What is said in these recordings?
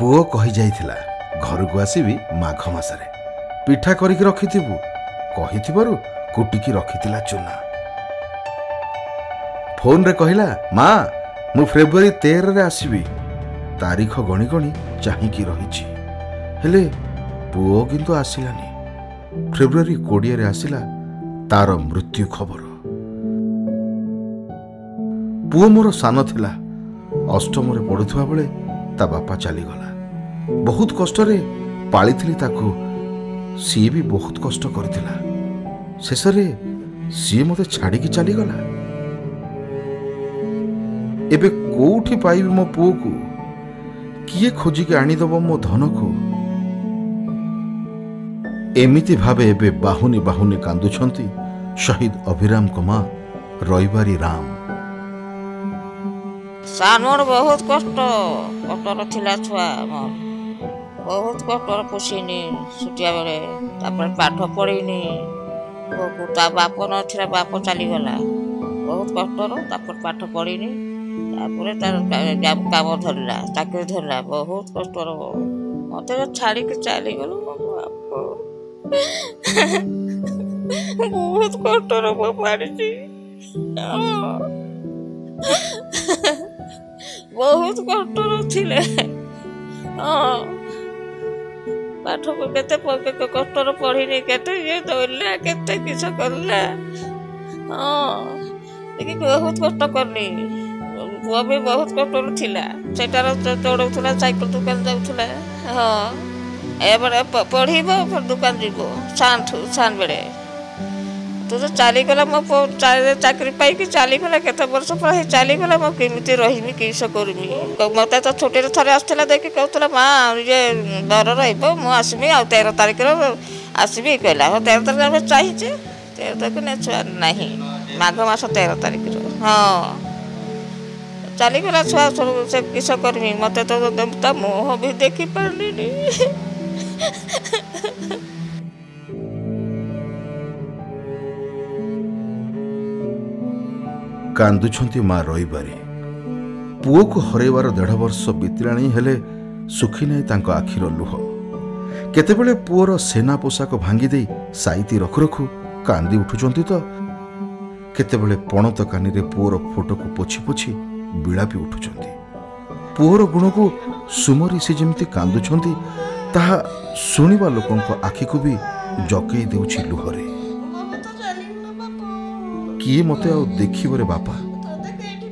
पुओ कही जाइथिला घर को आसबि माघ मासरे पिठा करिक रखिथिबु कहिथिबारु कुटिकी रखिथिला चुना। फोन रे कहिला माँ मु फेब्रुआरी 13 रे आसबि। तारीख गणी गणी चाहिकी रहिछि हेले पुओ किंतु आसिलानि। फेब्रुआरी 20 रे आसिला तार मृत्यु खबर। पुओ मोर सान थिला अष्टम रे पढुथुवा बेले ता बापा चली गला। बहुत कष्ट रे पाली थिली ताकू सी भी बहुत कष्ट करथिला। शेष रे सी मते छाड़ी की चली गला। एबे कोठी पाइबी मो पुओ को किए खोजी के आनी दबो मो धन को। एमिति भावे एबे बाहुनी बाहुनी कांदु छंती शहीद अभिराम को मां रविवारी राम। सानोर बहुत कष्ट कष्ट थिला छुआ मोर बहुत कष्ट पोषिनी सुटिया बेले तापर पाठ पढ़िनी ता बाप न थिला बाप चली गला। बहुत कष्ट तापर पाठ पढ़िनी तापर तार काम धरला ताके धरला बहुत कष्ट मते छाड़ी के चली गलो। बाप बहुत कष्ट रो पाड़ी बहुत कष्ट थिले पाठ के कष्ट पढ़िने दौड़ला केते किस करला लेकिन बहुत कष्ट करनी पुआ भी बहुत कष्ट थिला सेटार दौड़ा साइकिल दुकान जाऊला। हाँ ए पढ़ब दुकान जीव सान बेले तू तो चलीगला मो चाकरी पाई चलीगला केत वर्ष पर चलीगला मो किमती रही किस करमी मत तो छोटे थे आसला देखिए कहला माँ ये डर रसमी आ 13 तारीख आसबि कहला। हाँ 13 तारीख चाहिए 13 तारीख ना माघ मास 13 तारीख हाँ चलीगला छुआ से किस करमी मत तो मुह भी देखी पारे। कांदुछंती माँ रविवारी पुओ को हरैबार 1.5 वर्ष बीतलाणी हेले सुखी नहीं तांको आखिर लुह। केतेबेले पुओर सेना पोशाक भांगी देई साइती रखु रखु कांदी उठुचंती तो केतेबेले पणत कानी रे पुओर फोटो को पोछि पोछि बिलापी उठुचंती। पुओर गुण को सुमरी से जेमती कांदुछंती ताहा सुनिबा लोकंको आखी को भी जकेई देउछि लुहरे। किए मत देखिबरे बापा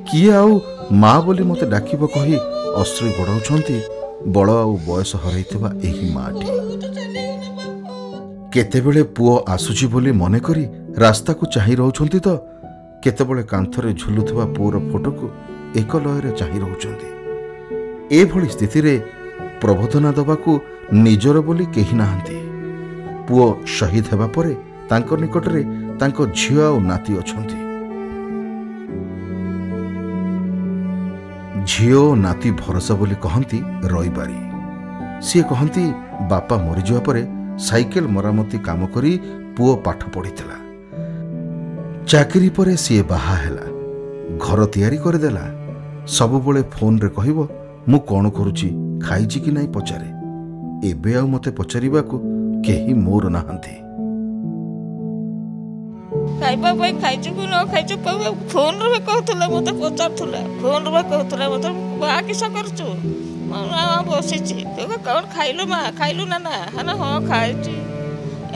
किए आउ माँ बोली मत डाकिबो कही अश्रु गड़ाउछंती बड़ आउ बयस हरैथिबा एही माटी। केतेबेले पुओ आसुची बोली मने करी रास्ता को चाहि रहउछंती तो केतेबेले कांथरे झुलुथिबा पुओर फोटो को एक लयरे चाहि रहउछंती। ए भली स्थिति रे प्रबोधना दबा को निजर बोली केही नाहंती। पुओ शहीद हेबा परे तांको निकटरे तांको झिया ओ नाती अछंती। झियो नाती भरोसा बोली कहंती रविवारी। सी कहंती बापा मरि जुवा परे साइकिल मरामती काम करी पुओ पाठ पढ़ितला। चाकरी परे सी बाहा हैला घर तैयारी कर देला। सब बोले फोन रे कहिबो मु कोन करूची खाइची कि नाही पचारे। एबे आ मते पचारीबा को केही मोर नाहंती। खाइबा भाई खाइचु कि न खाइचु फोन रे कहतला मते पचारथला फोन रे कहतला मते बा किस करछु मां बसिछि तो कोन खाइलो मां खाइलो ना ना हां हां खाइछि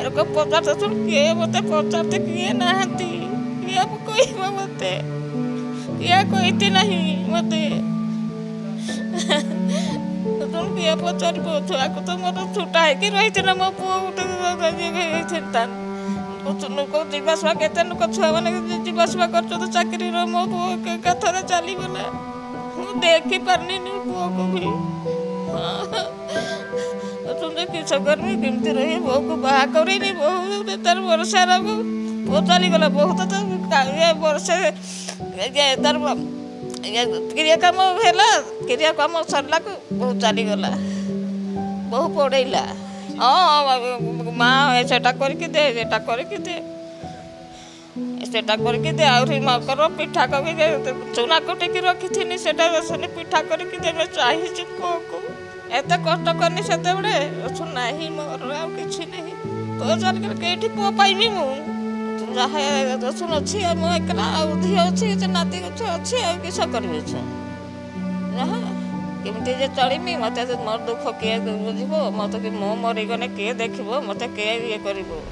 एरको पचारथु के मते पचारते किए नाहंती किए कोइबा मते किए कोइते नाही मते तुम किए पचारबो तो आको तो मते छुटा है कि रहिते ना मो पुओ उठे गइथिनता जीवासुआ के छुआ मैंने जीवासुआ कर चाकरी मो पु कथर चली गला देखी पारे पुओ को भी तुमने किस करमी किमती रही बो को बाहा कर तार वर्षा पुओ चलीगला। बहुत वर्षे तार क्रिया कम सरला बहुत चलीगला बहु पड़ेगा। हाँ माँ से दे सेटा करके दे आउरी मां करो पिठा कभी दे चूना कोटे की रखी थी सेटा सने पिठा करके दे चाहि छी को एते कष्ट करनी सेते बड़े छु नाही मोर आ किछि नहीं तो जन करके एठी पो पाइबी मु जाहे दसन अछि मो एकला उधी अछि जे नाती अछि आ किछ करबे छै रहा केमते जे चलिमी मते मोर दुख के बुझिबो मते के मो मरि गने के देखिबो मते के ये करिवो।